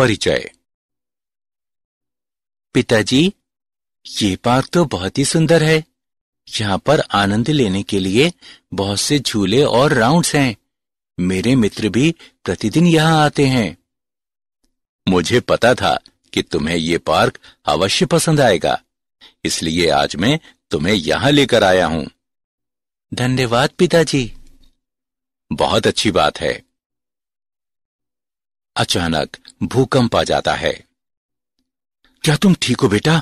परिचय। पिताजी, ये पार्क तो बहुत ही सुंदर है। यहाँ पर आनंद लेने के लिए बहुत से झूले और राउंड्स हैं। मेरे मित्र भी प्रतिदिन यहाँ आते हैं। मुझे पता था कि तुम्हें ये पार्क अवश्य पसंद आएगा, इसलिए आज मैं तुम्हें यहाँ लेकर आया हूँ। धन्यवाद पिताजी। बहुत अच्छी बात है। अचानक भूकंप आ जाता है। क्या तुम ठीक हो बेटा?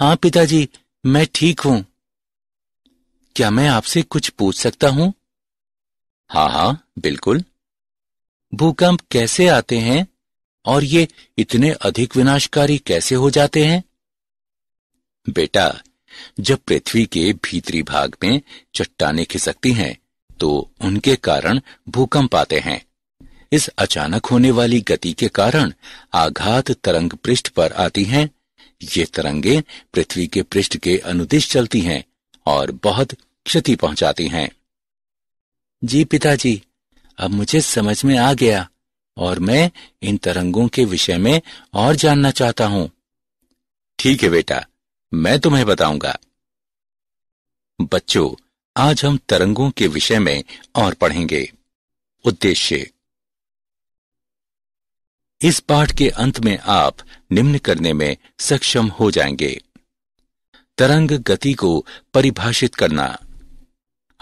हाँ पिताजी, मैं ठीक हूँ। क्या मैं आपसे कुछ पूछ सकता हूँ? हाँ हाँ बिल्कुल। भूकंप कैसे आते हैं और ये इतने अधिक विनाशकारी कैसे हो जाते हैं? बेटा, जब पृथ्वी के भीतरी भाग में चट्टानें खिसकती हैं तो उनके कारण भूकंप आते हैं। इस अचानक होने वाली गति के कारण आघात तरंग पृष्ठ पर आती हैं। ये तरंगे पृथ्वी के पृष्ठ के अनुदिश चलती हैं और बहुत क्षति पहुंचाती हैं। जी पिताजी, अब मुझे समझ में आ गया और मैं इन तरंगों के विषय में और जानना चाहता हूं। ठीक है बेटा, मैं तुम्हें बताऊंगा। बच्चों, आज हम तरंगों के विषय में और पढ़ेंगे। उद्देश्य। इस पाठ के अंत में आप निम्न करने में सक्षम हो जाएंगे। तरंग गति को परिभाषित करना,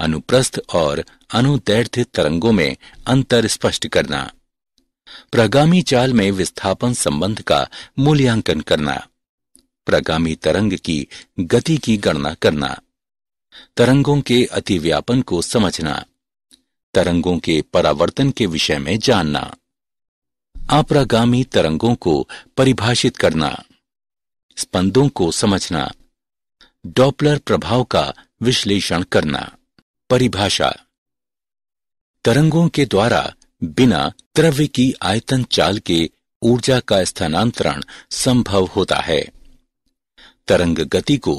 अनुप्रस्थ और अनुदैर्ध्य तरंगों में अंतर स्पष्ट करना, प्रगामी चाल में विस्थापन संबंध का मूल्यांकन करना, प्रगामी तरंग की गति की गणना करना, तरंगों के अतिव्यापन को समझना, तरंगों के परावर्तन के विषय में जानना, अपरागामी तरंगों को परिभाषित करना, स्पंदों को समझना, डॉपलर प्रभाव का विश्लेषण करना। परिभाषा। तरंगों के द्वारा बिना द्रव्य की आयतन चाल के ऊर्जा का स्थानांतरण संभव होता है। तरंग गति को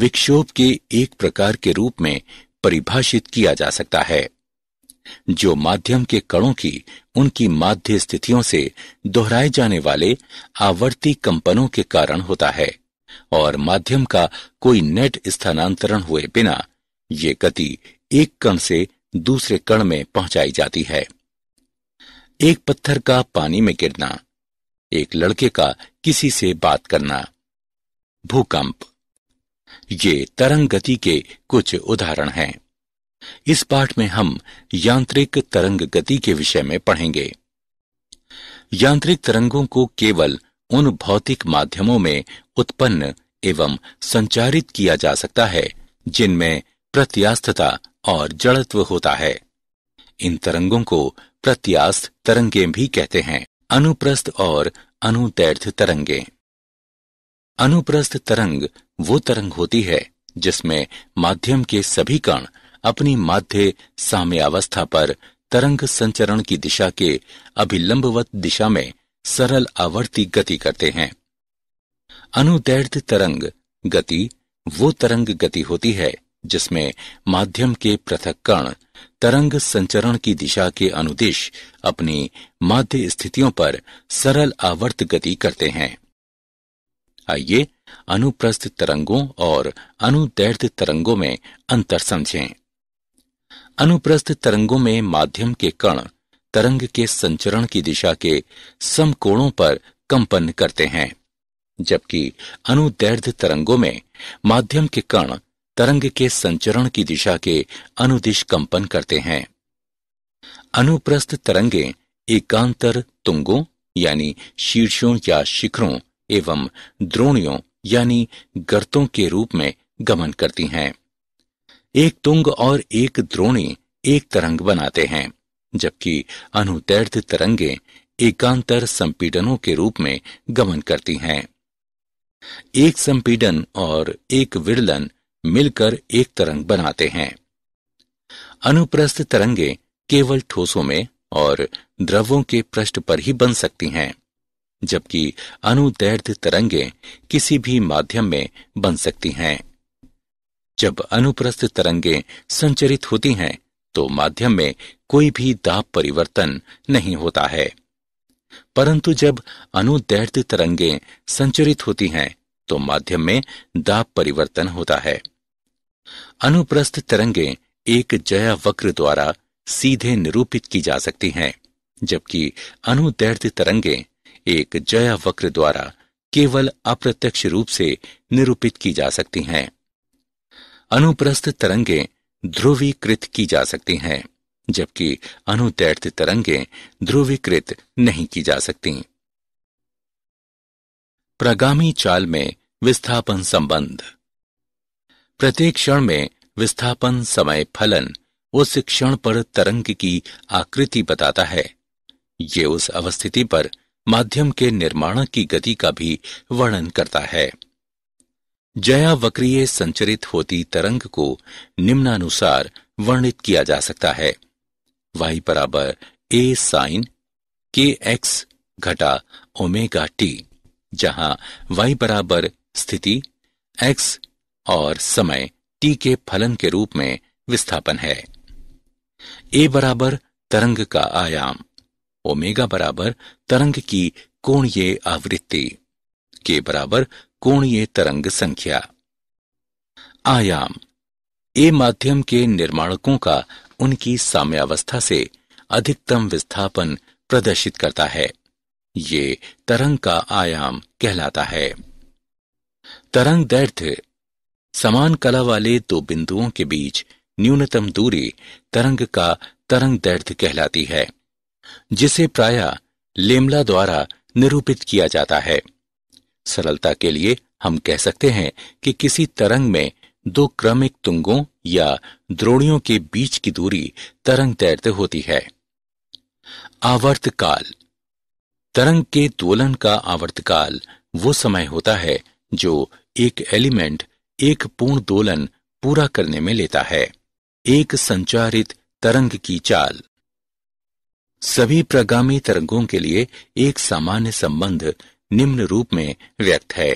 विक्षोभ के एक प्रकार के रूप में परिभाषित किया जा सकता है, जो माध्यम के कणों की उनकी माध्य स्थितियों से दोहराए जाने वाले आवर्ती कंपनों के कारण होता है और माध्यम का कोई नेट स्थानांतरण हुए बिना ये गति एक कण से दूसरे कण में पहुंचाई जाती है। एक पत्थर का पानी में गिरना, एक लड़के का किसी से बात करना, भूकंप, ये तरंग गति के कुछ उदाहरण हैं। इस पाठ में हम यांत्रिक तरंग गति के विषय में पढ़ेंगे। यांत्रिक तरंगों को केवल उन भौतिक माध्यमों में उत्पन्न एवं संचारित किया जा सकता है जिनमें प्रत्यास्थता और जड़त्व होता है। इन तरंगों को प्रत्यास्थ तरंगें भी कहते हैं। अनुप्रस्थ और अनुदैर्ध्य तरंगें। अनुप्रस्थ तरंग वो तरंग होती है जिसमें माध्यम के सभी कण अपनी माध्य साम्यावस्था पर तरंग संचरण की दिशा के अभिलंबवत दिशा में सरल आवर्ती गति करते हैं। अनुदैर्ध्य तरंग गति वो तरंग गति होती है जिसमें माध्यम के पृथक कण तरंग संचरण की दिशा के अनुदिश अपनी माध्य स्थितियों पर सरल आवर्त गति करते हैं। आइए अनुप्रस्थ तरंगों और अनुदैर्ध्य तरंगों में अंतर समझें। अनुप्रस्थ तरंगों में माध्यम के कण तरंग के संचरण की दिशा के समकोणों पर कंपन करते हैं, जबकि अनुदैर्ध्य तरंगों में माध्यम के कण तरंग के संचरण की दिशा के अनुदिश कंपन करते हैं। अनुप्रस्थ तरंगें एकांतर तुंगों यानी शीर्षों या शिखरों एवं द्रोणियों यानी गर्तों के रूप में गमन करती हैं। एक तुंग और एक द्रोणी एक तरंग बनाते हैं, जबकि अनुदैर्ध्य तरंगें एकांतर संपीडनों के रूप में गमन करती हैं। एक संपीडन और एक विडलन मिलकर एक तरंग बनाते हैं। अनुप्रस्थ तरंगें केवल ठोसों में और द्रवों के पृष्ठ पर ही बन सकती हैं, जबकि अनुदैर्ध्य तरंगें किसी भी माध्यम में बन सकती हैं। जब अनुप्रस्थ तरंगें संचरित होती हैं तो माध्यम में कोई भी दाब परिवर्तन नहीं होता है। परंतु जब अनुदैर्ध्य तरंगें संचरित होती हैं तो माध्यम में दाब परिवर्तन होता है। अनुप्रस्थ तरंगें एक ज्यावक्र द्वारा सीधे निरूपित की जा सकती हैं, जबकि अनुदैर्ध्य तरंगें एक ज्यावक्र द्वारा केवल अप्रत्यक्ष रूप से निरूपित की जा सकती हैं। अनुप्रस्थ तरंगें ध्रुवीकृत की जा सकती हैं, जबकि अनुदैर्ध्य तरंगें ध्रुवीकृत नहीं की जा सकती। प्रगामी चाल में विस्थापन संबंध। प्रत्येक क्षण में विस्थापन समय फलन उस क्षण पर तरंग की आकृति बताता है। ये उस अवस्थिति पर माध्यम के निर्माण की गति का भी वर्णन करता है। ज्यावक्रीय संचरित होती तरंग को निम्नानुसार वर्णित किया जा सकता है। y बराबर a साइन के एक्स घटा ओमेगा टी, जहां y बराबर स्थिति x और समय t के फलन के रूप में विस्थापन है। a बराबर तरंग का आयाम, ओमेगा बराबर तरंग की कोणीय आवृत्ति, के बराबर कोणीय तरंग संख्या। आयाम ए माध्यम के निर्माणकों का उनकी साम्यावस्था से अधिकतम विस्थापन प्रदर्शित करता है। ये तरंग का आयाम कहलाता है। तरंग दैर्ध्य। समान कला वाले दो बिंदुओं के बीच न्यूनतम दूरी तरंग का तरंग दैर्ध्य कहलाती है, जिसे प्रायः लेमला द्वारा निरूपित किया जाता है। सरलता के लिए हम कह सकते हैं कि किसी तरंग में दो क्रमिक तुंगों या द्रोणियों के बीच की दूरी तरंग दैर्ध्य होती है। आवर्तकाल। तरंग के दोलन का आवर्तकाल वो समय होता है जो एक एलिमेंट एक पूर्ण दोलन पूरा करने में लेता है। एक संचारित तरंग की चाल। सभी प्रगामी तरंगों के लिए एक सामान्य संबंध निम्न रूप में व्यक्त है।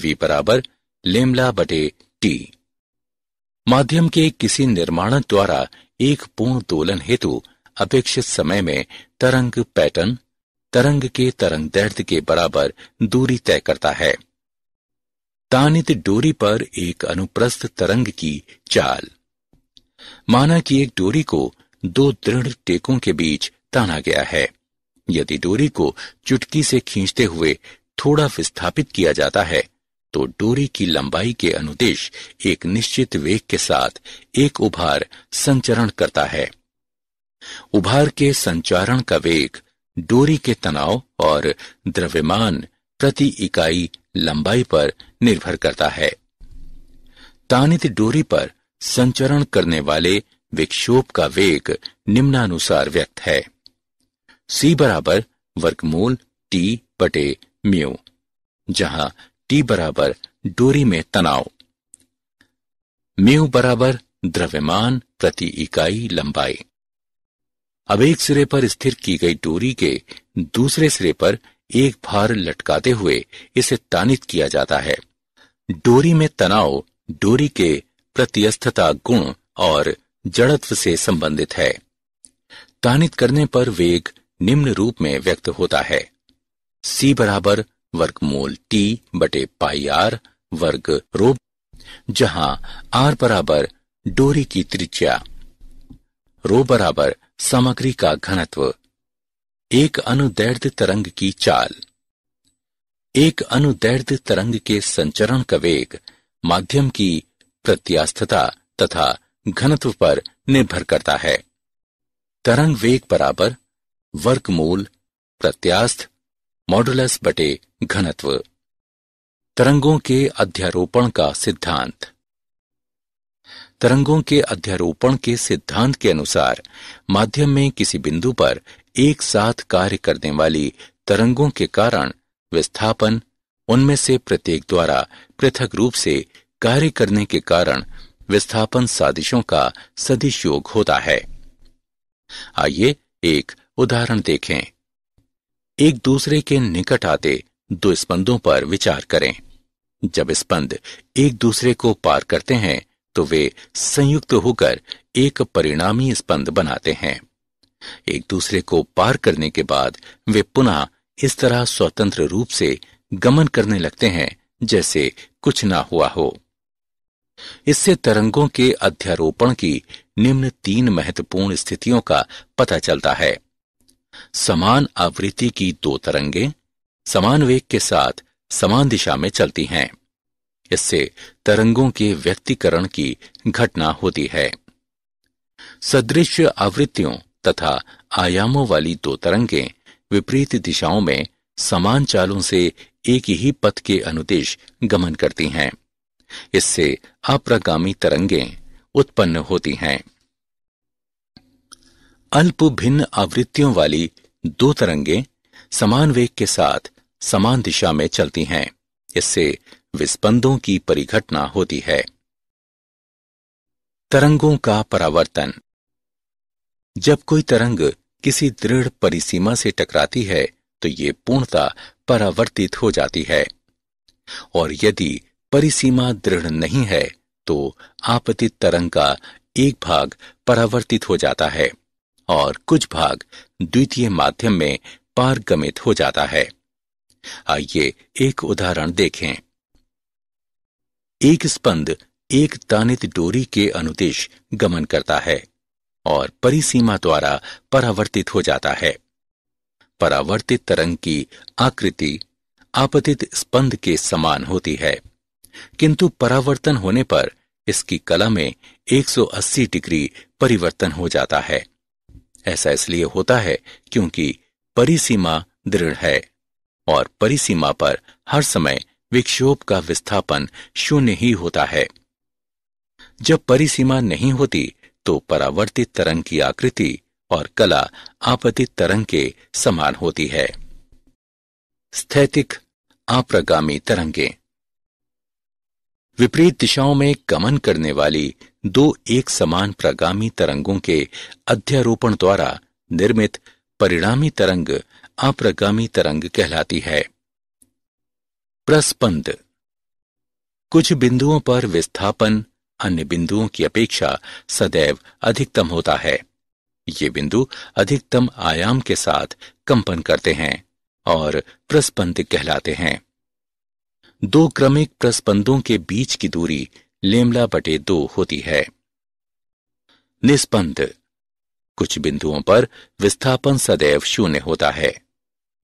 v बराबर लेमला बटे टी। माध्यम के किसी निर्माणक द्वारा एक पूर्ण दोलन हेतु अपेक्षित समय में तरंग पैटर्न तरंग के तरंग दैर्ध्य के बराबर दूरी तय करता है। तानित डोरी पर एक अनुप्रस्थ तरंग की चाल। माना कि एक डोरी को दो दृढ़ टेकों के बीच ताना गया है। यदि डोरी को चुटकी से खींचते हुए थोड़ा विस्थापित किया जाता है तो डोरी की लंबाई के अनुदेश एक निश्चित वेग के साथ एक उभार संचरण करता है। उभार के संचारण का वेग डोरी के तनाव और द्रव्यमान प्रति इकाई लंबाई पर निर्भर करता है। तानित डोरी पर संचरण करने वाले विक्षोभ का वेग निम्नानुसार व्यक्त है। c बराबर वर्गमूल t बटे म्यू, जहां t बराबर डोरी में तनाव, म्यू बराबर द्रव्यमान प्रति इकाई लंबाई। अब एक सिरे पर स्थिर की गई डोरी के दूसरे सिरे पर एक भार लटकाते हुए इसे तानित किया जाता है। डोरी में तनाव डोरी के प्रत्यस्थता गुण और जड़त्व से संबंधित है। तानित करने पर वेग निम्न रूप में व्यक्त होता है। c बराबर वर्गमूल t बटे पाई आर वर्ग रो, जहां r बराबर डोरी की त्रिज्या, रो बराबर सामग्री का घनत्व। एक अनुदैर्ध्य तरंग की चाल। एक अनुदैर्ध्य तरंग के संचरण का वेग माध्यम की प्रत्यास्थता तथा घनत्व पर निर्भर करता है। तरंग वेग बराबर वर्गमूल प्रत्यास्थ मॉडुलस बटे घनत्व। तरंगों के अध्यारोपण का सिद्धांत। तरंगों के अध्यारोपण के सिद्धांत के अनुसार माध्यम में किसी बिंदु पर एक साथ कार्य करने वाली तरंगों के कारण विस्थापन उनमें से प्रत्येक द्वारा पृथक रूप से कार्य करने के कारण विस्थापन सादिशों का सदिश योग होता है। आइए एक उदाहरण देखें। एक दूसरे के निकट आते दो स्पंदों पर विचार करें। जब स्पंद एक दूसरे को पार करते हैं तो वे संयुक्त होकर एक परिणामी स्पंद बनाते हैं। एक दूसरे को पार करने के बाद वे पुनः इस तरह स्वतंत्र रूप से गमन करने लगते हैं जैसे कुछ ना हुआ हो। इससे तरंगों के अध्यारोपण की निम्न तीन महत्वपूर्ण स्थितियों का पता चलता है। समान आवृत्ति की दो तरंगें समान वेग के साथ समान दिशा में चलती हैं। इससे तरंगों के व्यक्तिकरण की घटना होती है। सदृश आवृत्तियों तथा आयामों वाली दो तरंगें विपरीत दिशाओं में समान चालों से एक ही पथ के अनुदेश गमन करती हैं। इससे अप्रगामी तरंगें उत्पन्न होती हैं। अल्प भिन्न आवृत्तियों वाली दो तरंगें समान वेग के साथ समान दिशा में चलती हैं। इससे विस्पंदों की परिघटना होती है। तरंगों का परावर्तन। जब कोई तरंग किसी दृढ़ परिसीमा से टकराती है तो ये पूर्णतः परावर्तित हो जाती है, और यदि परिसीमा दृढ़ नहीं है तो आपतित तरंग का एक भाग परावर्तित हो जाता है और कुछ भाग द्वितीय माध्यम में पारगमित हो जाता है। आइए एक उदाहरण देखें। एक स्पंद एक तानित डोरी के अनुदेश गमन करता है और परिसीमा द्वारा परावर्तित हो जाता है। परावर्तित तरंग की आकृति आपतित स्पंद के समान होती है, किंतु परावर्तन होने पर इसकी कला में 180 डिग्री परिवर्तन हो जाता है। ऐसा इसलिए होता है क्योंकि परिसीमा दृढ़ है और परिसीमा पर हर समय विक्षोभ का विस्थापन शून्य ही होता है। जब परिसीमा नहीं होती तो परावर्तित तरंग की आकृति और कला आपतित तरंग के समान होती है। स्थैतिक अप्रगामी तरंगें। विपरीत दिशाओं में गमन करने वाली दो एक समान प्रगामी तरंगों के अध्यारोपण द्वारा निर्मित परिणामी तरंग अप्रगामी तरंग कहलाती है। प्रस्पंद। कुछ बिंदुओं पर विस्थापन अन्य बिंदुओं की अपेक्षा सदैव अधिकतम होता है। ये बिंदु अधिकतम आयाम के साथ कंपन करते हैं और प्रस्पंद कहलाते हैं। दो क्रमिक प्रस्पंदों के बीच की दूरी λ/2 होती है। निस्पंद। कुछ बिंदुओं पर विस्थापन सदैव शून्य होता है।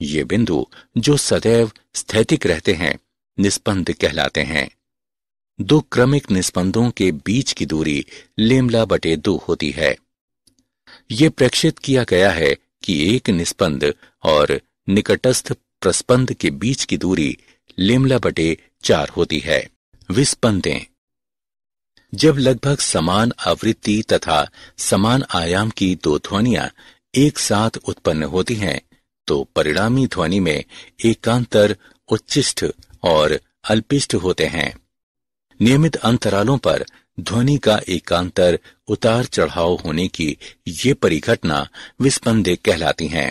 ये बिंदु जो सदैव स्थैतिक रहते हैं निस्पंद कहलाते हैं। दो क्रमिक निस्पंदों के बीच की दूरी λ/2 होती है। ये प्रेक्षित किया गया है कि एक निस्पंद और निकटस्थ प्रस्पंद के बीच की दूरी λ/4 होती है। विस्पंदें। जब लगभग समान आवृत्ति तथा समान आयाम की दो ध्वनियां एक साथ उत्पन्न होती हैं तो परिणामी ध्वनि में एकांतर उच्चिष्ठ और अल्पिष्ठ होते हैं। नियमित अंतरालों पर ध्वनि का एकांतर उतार चढ़ाव होने की ये परिघटना विस्पंदें कहलाती हैं।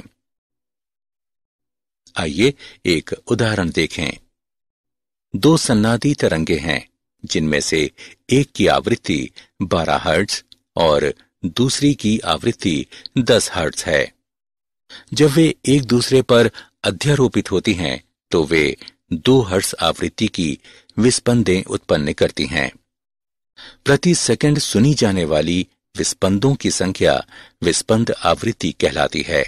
आइए एक उदाहरण देखें। दो सन्नादी तरंगें हैं जिनमें से एक की आवृत्ति 12 हर्ट्ज और दूसरी की आवृत्ति 10 हर्ट्ज है। जब वे एक दूसरे पर अध्यारोपित होती हैं तो वे 2 हर्ट्ज आवृत्ति की विस्पंदें उत्पन्न करती हैं। प्रति सेकंड सुनी जाने वाली विस्पंदों की संख्या विस्पंद आवृत्ति कहलाती है।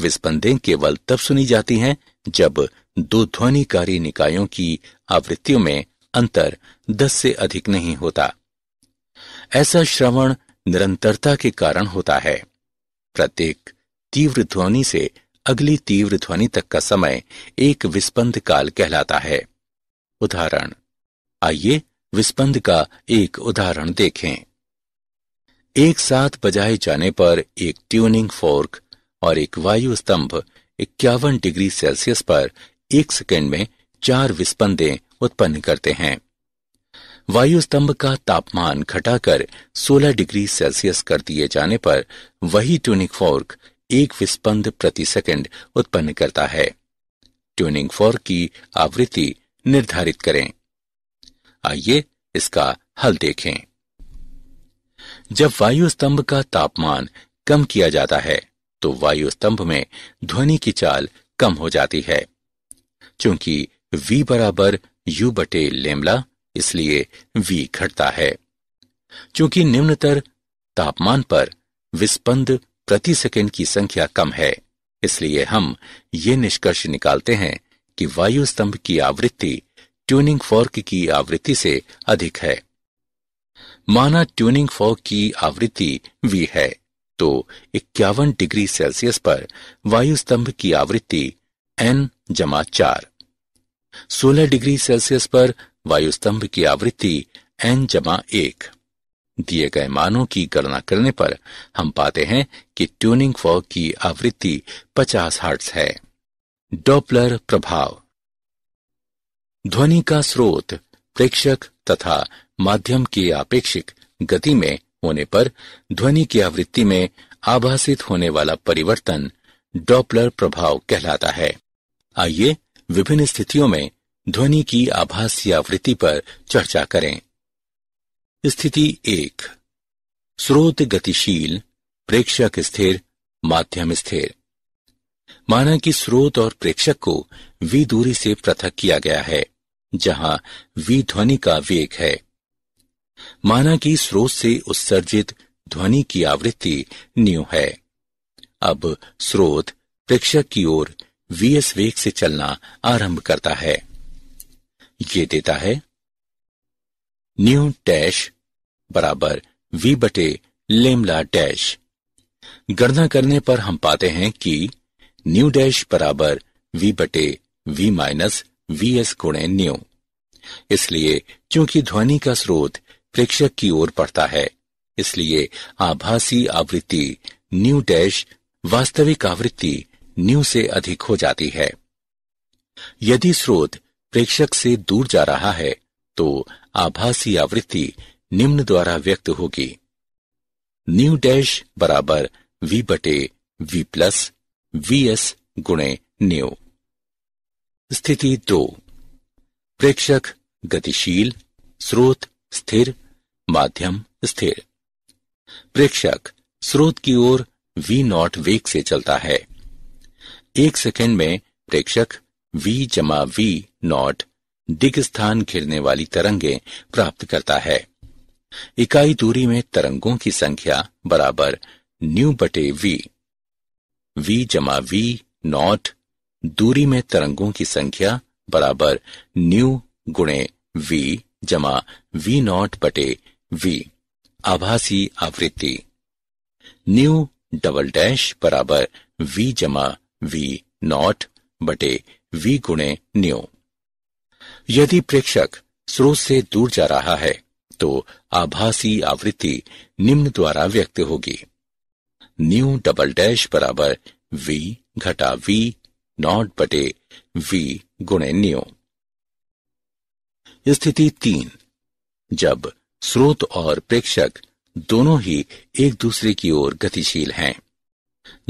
विस्पंदें केवल तब सुनी जाती हैं जब दो ध्वनिकारी निकायों की आवृत्तियों में अंतर 10 से अधिक नहीं होता। ऐसा श्रवण निरंतरता के कारण होता है। प्रत्येक तीव्र ध्वनि से अगली तीव्र ध्वनि तक का समय एक विस्पंद काल कहलाता है। उदाहरण। आइए विस्पंद का एक उदाहरण देखें। एक साथ बजाए जाने पर एक ट्यूनिंग फोर्क और एक वायु स्तंभ 51 डिग्री सेल्सियस पर एक सेकेंड में 4 विस्पंदें उत्पन्न करते हैं। वायु स्तंभ का तापमान घटाकर 16 डिग्री सेल्सियस कर दिए जाने पर वही ट्यूनिंग फोर्क 1 विस्पंद प्रति सेकंड उत्पन्न करता है। ट्यूनिंग फोर्क की आवृत्ति निर्धारित करें। आइए इसका हल देखें। जब वायु स्तंभ का तापमान कम किया जाता है तो वायु स्तंभ में ध्वनि की चाल कम हो जाती है। चूंकि v बराबर u बटे लेमला, इसलिए v घटता है। चूंकि निम्नतर तापमान पर विस्पंद प्रति सेकंड की संख्या कम है, इसलिए हम ये निष्कर्ष निकालते हैं कि वायु स्तंभ की आवृत्ति ट्यूनिंग फोर्क की आवृत्ति से अधिक है। माना ट्यूनिंग फोर्क की आवृत्ति v है तो 51 डिग्री सेल्सियस पर वायु स्तंभ की आवृत्ति n जमा 4, 16 डिग्री सेल्सियस पर वायु स्तंभ की आवृत्ति n जमा 1। दिए गए मानों की गणना करने पर हम पाते हैं कि ट्यूनिंग फोर्क की आवृत्ति 50 हर्ट्ज है। डॉपलर प्रभाव। ध्वनि का स्रोत प्रेक्षक तथा माध्यम की आपेक्षिक गति में होने पर ध्वनि की आवृत्ति में आभासित होने वाला परिवर्तन डॉपलर प्रभाव कहलाता है। आइए विभिन्न स्थितियों में ध्वनि की आभासीय आवृत्ति पर चर्चा करें। स्थिति 1, स्रोत गतिशील, प्रेक्षक स्थिर, माध्यम स्थिर। माना कि स्रोत और प्रेक्षक को v दूरी से पृथक किया गया है जहां v ध्वनि का वेग है। माना कि स्रोत से उत्सर्जित ध्वनि की आवृत्ति ν है। अब स्रोत प्रेक्षक की ओर vs वेग से चलना आरंभ करता है। ये देता है न्यू डैश बराबर v बटे लेमला डैश। गणना करने पर हम पाते हैं कि न्यू डैश बराबर v बटे v माइनस vs गुणे न्यू। इसलिए चूंकि ध्वनि का स्रोत प्रेक्षक की ओर पड़ता है, इसलिए आभासी आवृत्ति न्यू डैश वास्तविक आवृत्ति न्यू से अधिक हो जाती है। यदि स्रोत प्रेक्षक से दूर जा रहा है तो आभासी आवृत्ति निम्न द्वारा व्यक्त होगी। न्यू डैश बराबर v बटे v प्लस vs गुणे न्यू। स्थिति 2, प्रेक्षक गतिशील, स्रोत स्थिर, माध्यम स्थिर। प्रेक्षक स्रोत की ओर v नॉट वेग से चलता है। 1 सेकंड में प्रेक्षक v जमा v नॉट दिग स्थान घिरने वाली तरंगें प्राप्त करता है। इकाई दूरी में तरंगों की संख्या बराबर न्यू बटे v। v जमा v नॉट दूरी में तरंगों की संख्या बराबर न्यू गुणे v जमा v नॉट बटे v। आभासी आवृत्ति न्यू डबल डैश बराबर v जमा v नॉट बटे v गुणे न्यू। यदि प्रेक्षक स्रोत से दूर जा रहा है तो आभासी आवृत्ति निम्न द्वारा व्यक्त होगी। न्यू डबल डैश बराबर v घटा v नॉट बटे v गुणे न्यू। स्थिति 3, जब स्रोत और प्रेक्षक दोनों ही एक दूसरे की ओर गतिशील हैं।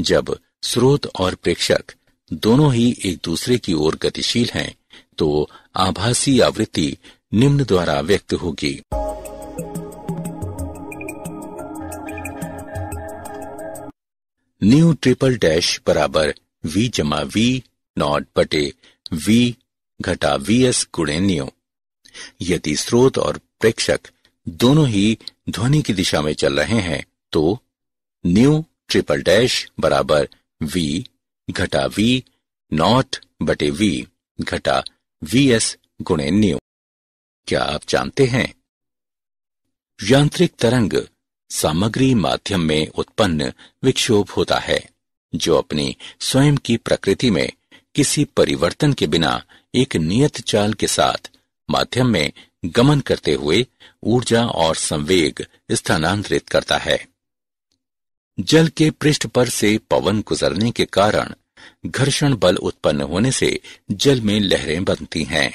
जब स्रोत और प्रेक्षक दोनों ही एक दूसरे की ओर गतिशील हैं तो आभासी आवृत्ति निम्न द्वारा व्यक्त होगी। न्यू ट्रिपल डैश बराबर v जमा v नॉट बटे v घटा vs गुणे न्यू। यदि स्रोत और प्रेक्षक दोनों ही ध्वनि की दिशा में चल रहे हैं तो न्यू ट्रिपल डैश बराबर v घटा v नॉट बटे v घटा vs गुणे न्यू। क्या आप जानते हैं, यांत्रिक तरंग सामग्री माध्यम में उत्पन्न विक्षोभ होता है जो अपनी स्वयं की प्रकृति में किसी परिवर्तन के बिना एक नियत चाल के साथ माध्यम में गमन करते हुए ऊर्जा और संवेग स्थानांतरित करता है। जल के पृष्ठ पर से पवन गुजरने के कारण घर्षण बल उत्पन्न होने से जल में लहरें बनती हैं।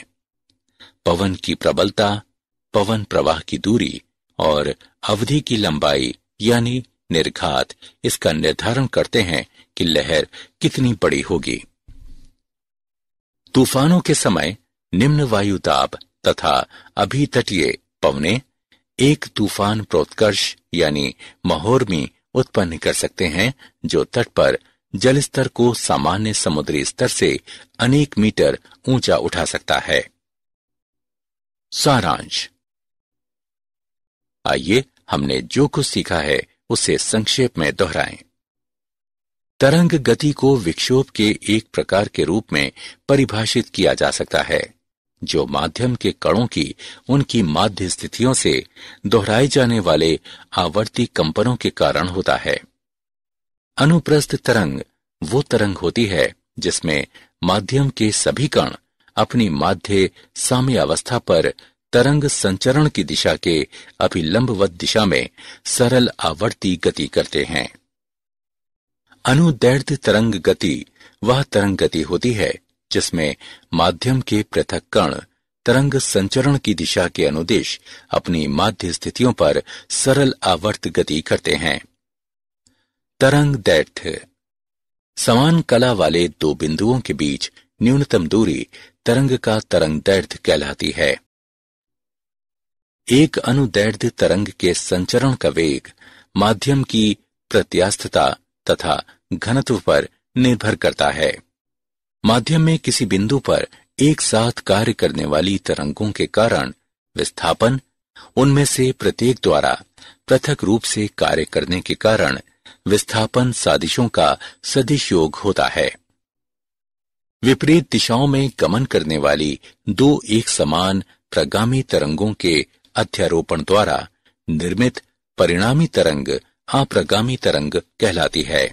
पवन की प्रबलता, पवन प्रवाह की दूरी और अवधि की लंबाई यानी निर्घात इसका निर्धारण करते हैं कि लहर कितनी बड़ी होगी। तूफानों के समय निम्न वायु दाब तथा अभितटीय पवने एक तूफान प्रोत्कर्ष यानी महोर्मी उत्पन्न कर सकते हैं जो तट पर जल स्तर को सामान्य समुद्री स्तर से अनेक मीटर ऊंचा उठा सकता है। सारांश। आइए हमने जो कुछ सीखा है उसे संक्षेप में दोहराएं। तरंग गति को विक्षोभ के एक प्रकार के रूप में परिभाषित किया जा सकता है जो माध्यम के कणों की उनकी माध्य स्थितियों से दोहराए जाने वाले आवर्ती कंपनों के कारण होता है। अनुप्रस्थ तरंग वो तरंग होती है जिसमें माध्यम के सभी कण अपनी माध्य साम्यावस्था पर तरंग संचरण की दिशा के अभिलंबवत दिशा में सरल आवर्ती गति करते हैं। अनुदैर्ध्य तरंग गति वह तरंग गति होती है जिसमें माध्यम के पृथक कण तरंग संचरण की दिशा के अनुदेश अपनी माध्य स्थितियों पर सरल आवर्त गति करते हैं। तरंग दैर्ध्य। समान कला वाले दो बिंदुओं के बीच न्यूनतम दूरी तरंग का तरंग दैर्ध्य कहलाती है। एक अनुदैर्ध्य तरंग के संचरण का वेग माध्यम की प्रत्यास्थता तथा घनत्व पर निर्भर करता है। माध्यम में किसी बिंदु पर एक साथ कार्य करने वाली तरंगों के कारण विस्थापन, उनमें से प्रत्येक द्वारा पृथक रूप से कार्य करने के कारण विस्थापन सादिशों का सदिश योग होता है। विपरीत दिशाओं में गमन करने वाली दो एक समान प्रगामी तरंगों के अध्यारोपण द्वारा निर्मित परिणामी तरंग अप्रगामी तरंग कहलाती है।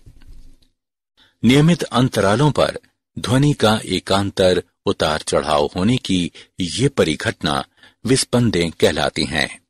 नियमित अंतरालों पर ध्वनि का एकांतर उतार चढ़ाव होने की ये परिघटना विस्पंदें कहलाती हैं।